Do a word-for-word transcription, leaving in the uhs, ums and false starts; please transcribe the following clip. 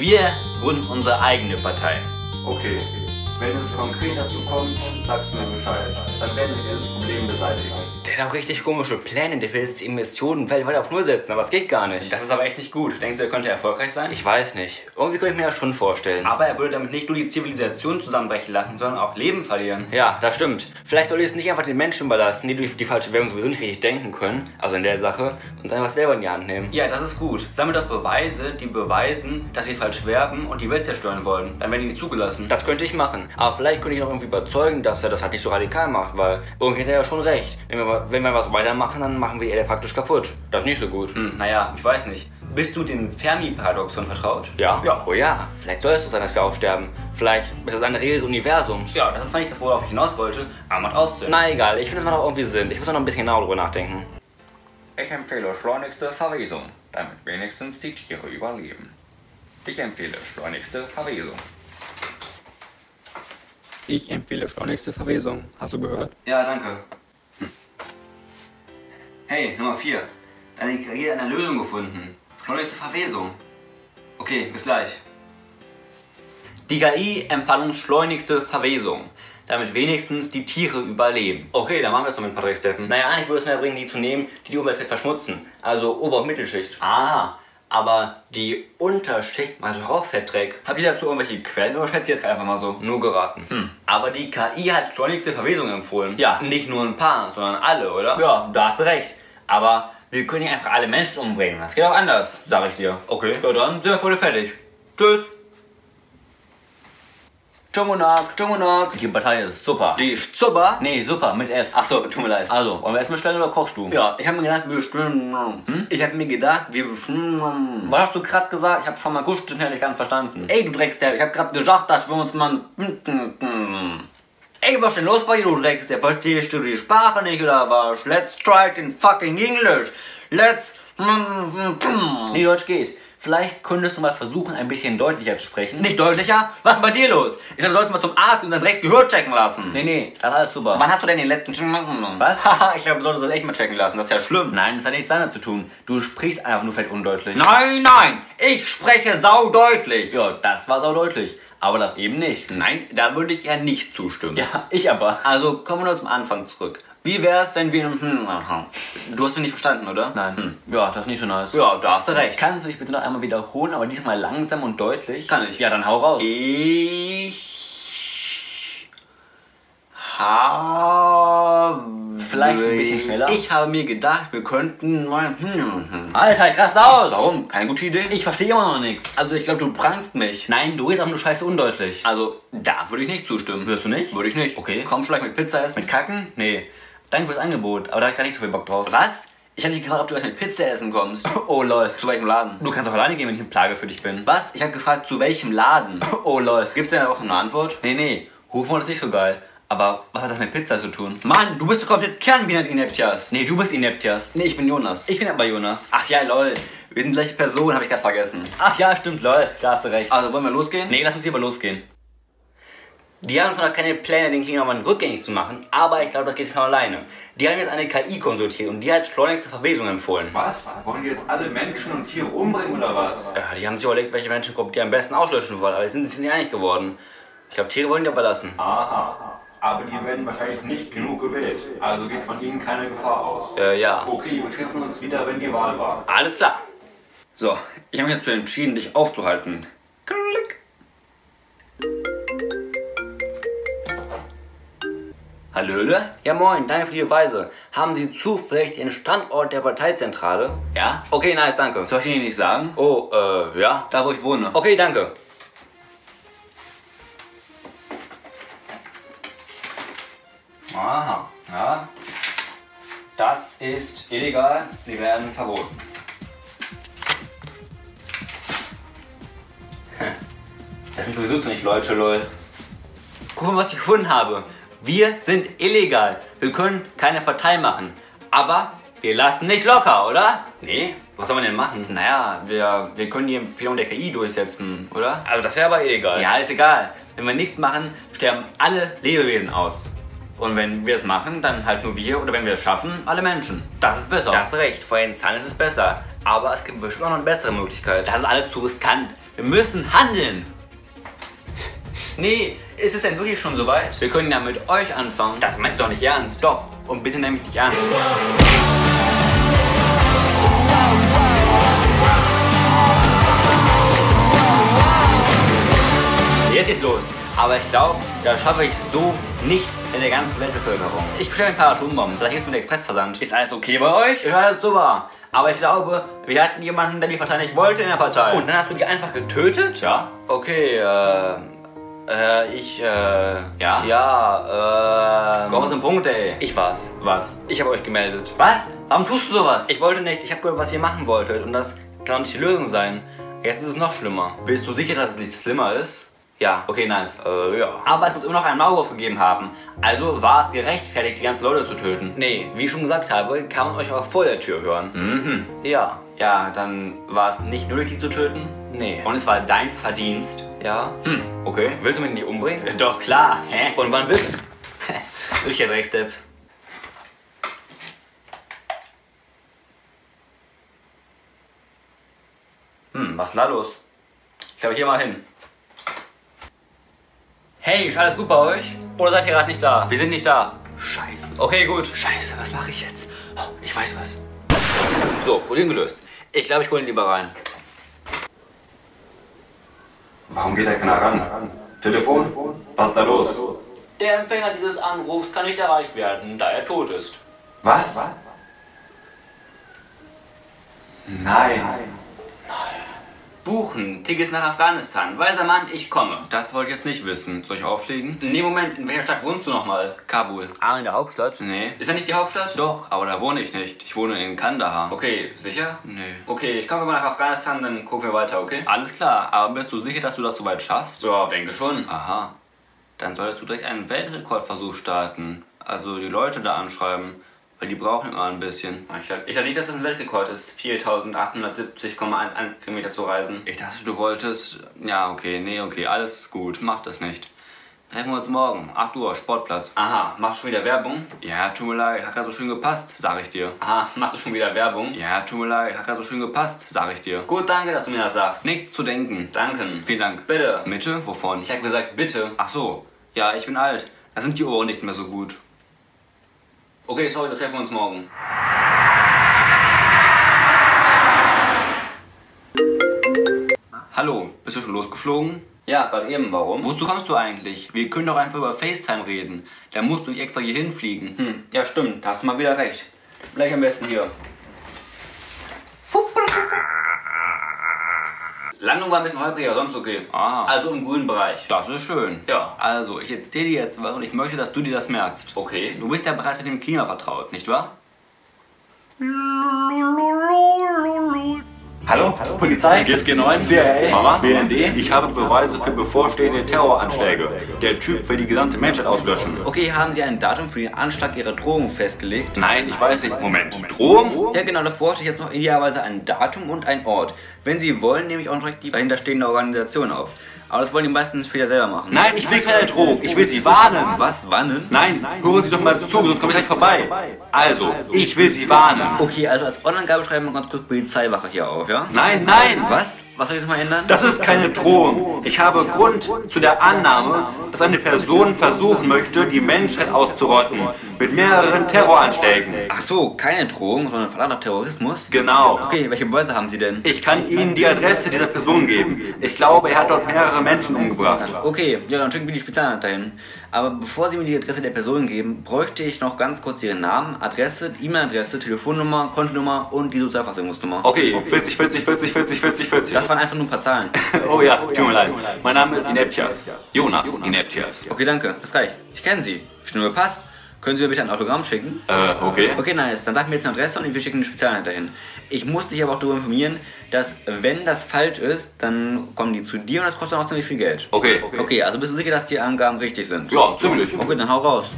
Wir gründen unsere eigene Partei. Okay, wenn es konkret dazu kommt, sagst du mir Bescheid. Dann werden wir das Problem beseitigen. Der hat auch richtig komische Pläne, der will jetzt die Investitionen weltweit auf Null setzen, aber es geht gar nicht. Das ist aber echt nicht gut. Denkst du, er könnte erfolgreich sein? Ich weiß nicht. Irgendwie könnte ich mir das schon vorstellen. Aber er würde damit nicht nur die Zivilisation zusammenbrechen lassen, sondern auch Leben verlieren. Ja, das stimmt. Vielleicht soll ich es nicht einfach den Menschen überlassen, die durch die falsche Währung sowieso nicht richtig denken können, also in der Sache, und einfach selber in die Hand nehmen. Ja, das ist gut. Sammelt doch Beweise, die beweisen, dass sie falsch werben und die Welt zerstören wollen. Dann werden die zugelassen. Das könnte ich machen. Aber vielleicht könnte ich noch irgendwie überzeugen, dass er das halt nicht so radikal macht, weil irgendwie hat er ja schon recht. Wenn wir, wenn wir was weitermachen, dann machen wir die Erde praktisch kaputt. Das ist nicht so gut. Hm, naja, ich weiß nicht. Bist du dem Fermi-Paradoxon vertraut? Ja. ja. Oh ja, vielleicht soll es so sein, dass wir auch sterben. Vielleicht ist das eine Regel des Universums. Ja, das ist zwar nicht das, worauf ich hinaus wollte, aber macht auszählen. Na egal, ich finde, es macht auch irgendwie Sinn. Ich muss noch ein bisschen genauer drüber nachdenken. Ich empfehle schleunigste Verwesung, damit wenigstens die Tiere überleben. Ich empfehle schleunigste Verwesung. Ich empfehle schleunigste Verwesung. Hast du gehört? Ja, danke. Hm. Hey, Nummer vier. Deine Karriere hat eine Lösung gefunden. Schleunigste Verwesung. Okay, bis gleich. Die K I empfahl schleunigste Verwesung, damit wenigstens die Tiere überleben. Okay, dann machen wir es doch mit ein paar Drecksteppen. Naja, eigentlich würde es mehr bringen, die zu nehmen, die die Umwelt verschmutzen. Also Ober- und Mittelschicht. Ah, aber die Unterschicht macht doch auch Fettdreck. Habt ihr dazu irgendwelche Quellen oder schätzt ihr jetzt einfach mal so? Nur geraten. Hm. Aber die K I hat schleunigste Verwesung empfohlen. Ja, nicht nur ein paar, sondern alle, oder? Ja, da hast du recht. Aber wir können nicht einfach alle Menschen umbringen. Das geht auch anders, sag ich dir. Okay. Ja, dann sind wir voll fertig. Tschüss. Tschungunak, Tschungunak. Die Partei ist super. Die ist super? Nee, super, mit S. Achso, tut mir leid. Also, wollen wir erst bestellen oder kochst du? Ja, ich habe mir gedacht, wir bestellen. Hm? Ich habe mir gedacht, wir bestellen. Was hast du gerade gesagt? Ich habe schon mal gut schnell nicht ganz verstanden. Ey, du Dreckster, ich habe gerade gedacht, dass wir uns mal. Ey, was ist denn los bei dir, du Dreckster? Verstehst du die Sprache nicht oder was? Let's try it in fucking English. Let's. Nee, Deutsch geht. Vielleicht könntest du mal versuchen, ein bisschen deutlicher zu sprechen. Nicht deutlicher? Was ist bei dir los? Ich dachte, du sollst mal zum Arzt und dein Drecks Gehör checken lassen. Nee, nee, das ist alles super. Wann hast du denn den letzten... Was? Haha, ich glaube, du solltest das echt mal checken lassen. Das ist ja schlimm. Nein, das hat nichts damit zu tun. Du sprichst einfach nur vielleicht undeutlich. Nein, nein, ich spreche saudeutlich. Ja, das war saudeutlich. Aber das eben nicht. Nein, da würde ich ja nicht zustimmen. Ja, ich aber. Also kommen wir nur zum Anfang zurück. Wie wär's, wenn wir... Hm, aha. Du hast mich nicht verstanden, oder? Nein. Hm. Ja, das ist nicht so nice. Ja, da hast du recht. Kannst du dich bitte noch einmal wiederholen, aber diesmal langsam und deutlich? Kann ich. Ja, dann hau raus. Ich... habe... Vielleicht ein bisschen schneller. Ich habe mir gedacht, wir könnten... Alter, ich raste aus! Warum? Keine gute Idee. Ich verstehe immer noch nichts. Also ich glaube, du prangst mich. Nein, du redest auch nur scheiße undeutlich. Also, da würde ich nicht zustimmen. Hörst du nicht? Würde ich nicht. Okay. Komm, vielleicht mit Pizza essen. Mit Kacken? Nee. Danke fürs Angebot, aber da hab ich gar nicht so viel Bock drauf. Was? Ich habe dich gefragt, ob du gleich mit Pizza essen kommst. Oh lol. Zu welchem Laden? Du kannst auch alleine gehen, wenn ich eine Plage für dich bin. Was? Ich habe gefragt, zu welchem Laden? Oh lol. Gibt's denn auch eine Antwort? Nee, nee. Rufmord ist nicht so geil. Aber was hat das mit Pizza zu tun? Mann, du bist doch komplett kernbinärt Ineptias. Nee, du bist Ineptias. Nee, ich bin Jonas. Ich bin aber Jonas. Ach ja, lol. Wir sind gleiche Person, habe ich gerade vergessen. Ach ja, stimmt, lol. Da hast du recht. Also, wollen wir losgehen? Nee, lass uns lieber losgehen. Die haben zwar noch keine Pläne, den Klingelmann rückgängig zu machen, aber ich glaube, das geht von alleine. Die haben jetzt eine K I konsultiert und die hat schleunigste Verwesung empfohlen. Was? Wollen die jetzt alle Menschen und Tiere umbringen oder was? Ja, die haben sich überlegt, welche Menschengruppe die am besten auslöschen wollen, aber die sind sich nicht einig geworden. Ich glaube, Tiere wollen die aber lassen. Aha. Aber die werden wahrscheinlich nicht genug gewählt. Also geht von ihnen keine Gefahr aus. Äh, ja. Okay, wir treffen uns wieder, wenn die Wahl war. Alles klar. So, ich habe mich dazu entschieden, dich aufzuhalten. Klick. Hallöle? Ja moin, danke für die Beweise. Haben Sie zufällig den Standort der Parteizentrale? Ja? Okay, nice, danke. Soll ich Ihnen nicht sagen? Oh, äh, ja. Da, wo ich wohne. Okay, danke. Aha, ja. Das ist illegal, die werden verboten. Das sind sowieso zu nicht Leute, lol. Guck mal, was ich gefunden habe. Wir sind illegal. Wir können keine Partei machen. Aber wir lassen nicht locker, oder? Nee. Was soll man denn machen? Naja, wir, wir können die Empfehlung der K I durchsetzen, oder? Also das wäre aber illegal. Ja, ist egal. Wenn wir nichts machen, sterben alle Lebewesen aus. Und wenn wir es machen, dann halt nur wir, oder wenn wir es schaffen, alle Menschen. Das ist besser. Das ist recht, vor den Zahlen ist es besser. Aber es gibt bestimmt auch noch eine bessere Möglichkeit. Das ist alles zu riskant. Wir müssen handeln. Nee, ist es denn wirklich schon soweit? Wir können ja mit euch anfangen. Das meinst du doch nicht ernst. Doch, und bitte nämlich nicht ernst. Jetzt geht's los. Aber ich glaube, das schaffe ich so nicht in der ganzen Weltbevölkerung. Ich bestelle ein paar Atombomben, vielleicht geht's mit Expressversand. Ist alles okay bei euch? Ja, alles super. Aber ich glaube, wir hatten jemanden, der die Partei nicht wollte in der Partei. Und dann hast du die einfach getötet? Ja. Okay, äh... Äh, ich, äh... Ja? Ja, äh... Komm zum Punkt, ey. Ich war's. Was? Ich habe euch gemeldet. Was? Warum tust du sowas? Ich wollte nicht. Ich habe gehört, was ihr machen wolltet. Und das kann doch nicht die Lösung sein. Jetzt ist es noch schlimmer. Bist du sicher, dass es nicht schlimmer ist? Ja. Okay, nice. Äh, ja. Aber es muss immer noch einen Maulwurf gegeben haben. Also war es gerechtfertigt, die ganzen Leute zu töten. Nee, wie ich schon gesagt habe, kann man euch auch vor der Tür hören. Mhm. Ja. Ja, dann war es nicht nötig, die zu töten? Nee. Und es war dein Verdienst? Ja. Hm, okay. Willst du mich nicht umbringen? Doch, klar. Hä? Und wann willst du? Ich hab Dreckstep. Hm, was ist denn da los? Ich glaube, ich geh mal hin. Hey, ist alles gut bei euch? Oder seid ihr gerade nicht da? Wir sind nicht da. Scheiße. Okay, gut. Scheiße, was mache ich jetzt? Oh, ich weiß was. So, Problem gelöst. Ich glaube, ich hole ihn lieber rein. Warum geht da keiner ran? Telefon? Was ist da los? Der Empfänger dieses Anrufs kann nicht erreicht werden, da er tot ist. Was? Nein. Nein. Buchen, Tickets nach Afghanistan. Weißer Mann, ich komme. Das wollte ich jetzt nicht wissen. Soll ich auffliegen? Nee, Moment, in welcher Stadt wohnst du nochmal? Kabul. Ah, in der Hauptstadt? Nee. Ist das nicht die Hauptstadt? Doch, aber da wohne ich nicht. Ich wohne in Kandahar. Okay, sicher? Nee. Okay, ich komme mal nach Afghanistan, dann gucken wir weiter, okay? Alles klar, aber bist du sicher, dass du das soweit schaffst? Ja, denke schon. Aha. Dann solltest du direkt einen Weltrekordversuch starten. Also die Leute da anschreiben. Weil die brauchen immer ein bisschen. Ich dachte, ich dachte nicht, dass das ein Weltrekord ist, viertausendachthundertsiebzig Komma elf Kilometer zu reisen. Ich dachte, du wolltest... Ja, okay, nee, okay, alles gut, mach das nicht. Treffen wir uns morgen, acht Uhr, Sportplatz. Aha, machst du schon wieder Werbung? Ja, tut mir leid, hat gerade so schön gepasst, sag ich dir. Aha, machst du schon wieder Werbung? Ja, tut mir leid, hat gerade so schön gepasst, sag ich dir. Gut, danke, dass du mir das sagst. Nichts zu denken. Danke. Vielen Dank. Bitte. Bitte? Wovon? Ich hab gesagt, bitte. Ach so, ja, ich bin alt. Da sind die Ohren nicht mehr so gut. Okay, sorry, das treffen wir uns morgen. Hallo, bist du schon losgeflogen? Ja, gerade eben. Warum? Wozu kommst du eigentlich? Wir können doch einfach über FaceTime reden. Da musst du nicht extra hier hinfliegen. Hm, ja stimmt, da hast du mal wieder recht. Bleib am besten hier. Landung war ein bisschen holpriger, sonst okay. Ah. Also im grünen Bereich. Das ist schön. Ja. Also, ich erzähle dir jetzt was und ich möchte, dass du dir das merkst. Okay. Du bist ja bereits mit dem Klima vertraut, nicht wahr? Hallo? Hallo? Polizei? G S G neun? C I A? Mama? B N D? Ich habe Beweise für bevorstehende Terroranschläge. Der Typ will die gesamte Menschheit auslöschen. Okay, haben Sie ein Datum für den Anschlag Ihrer Drohung festgelegt? Nein, ich weiß nicht. Moment. Drohung? Ja genau, das brauchte ich jetzt noch idealerweise ein Datum und ein Ort. Wenn Sie wollen, nehme ich auch direkt die dahinterstehende Organisation auf. Aber das wollen die meisten später selber machen. Nein, ich will keine Drohung. Ich will Sie warnen. Was? Warnen? Nein, hören Sie doch mal zu, sonst komme ich gleich vorbei. Also, ich will Sie warnen. Okay, also als Online-Gabe schreiben wir ganz kurz Polizeiwache hier auf, ja? Nein, nein. Was? Was soll ich jetzt mal ändern? Das ist keine Drohung. Ich habe Grund zu der Annahme, dass eine Person versuchen möchte, die Menschheit auszurotten. Mit mehreren Terroranschlägen. Ach so, keine Drohung, sondern Verdacht auf Terrorismus? Genau. Okay, welche Beweise haben Sie denn? Ich kann Ihnen die Adresse dieser Person geben. Ich glaube, er hat dort mehrere Menschen umgebracht. Okay, ja, dann schicken wir die Spezialeinheit dahin. Aber bevor Sie mir die Adresse der Person geben, bräuchte ich noch ganz kurz Ihren Namen, Adresse, E-Mail-Adresse, Telefonnummer, Kontonummer und die Sozialversicherungsnummer. Okay, vierzig, vierzig, vierzig, vierzig, vierzig, vierzig. Das waren einfach nur ein paar Zahlen. Oh ja, tut mir leid. Mein Name ist Ineptias. Jonas Ineptias. Okay, danke, das reicht. Ich kenne Sie. Stimme passt. Können Sie mir bitte ein Autogramm schicken? Äh, okay. Okay, nice. Dann sag mir jetzt eine Adresse und wir schicken eine Spezialeinheit dahin. Ich muss dich aber auch darüber informieren, dass wenn das falsch ist, dann kommen die zu dir und das kostet dann auch ziemlich viel Geld. Okay. Okay, okay, also bist du sicher, dass die Angaben richtig sind? Ja, ziemlich. Okay, dann hau raus.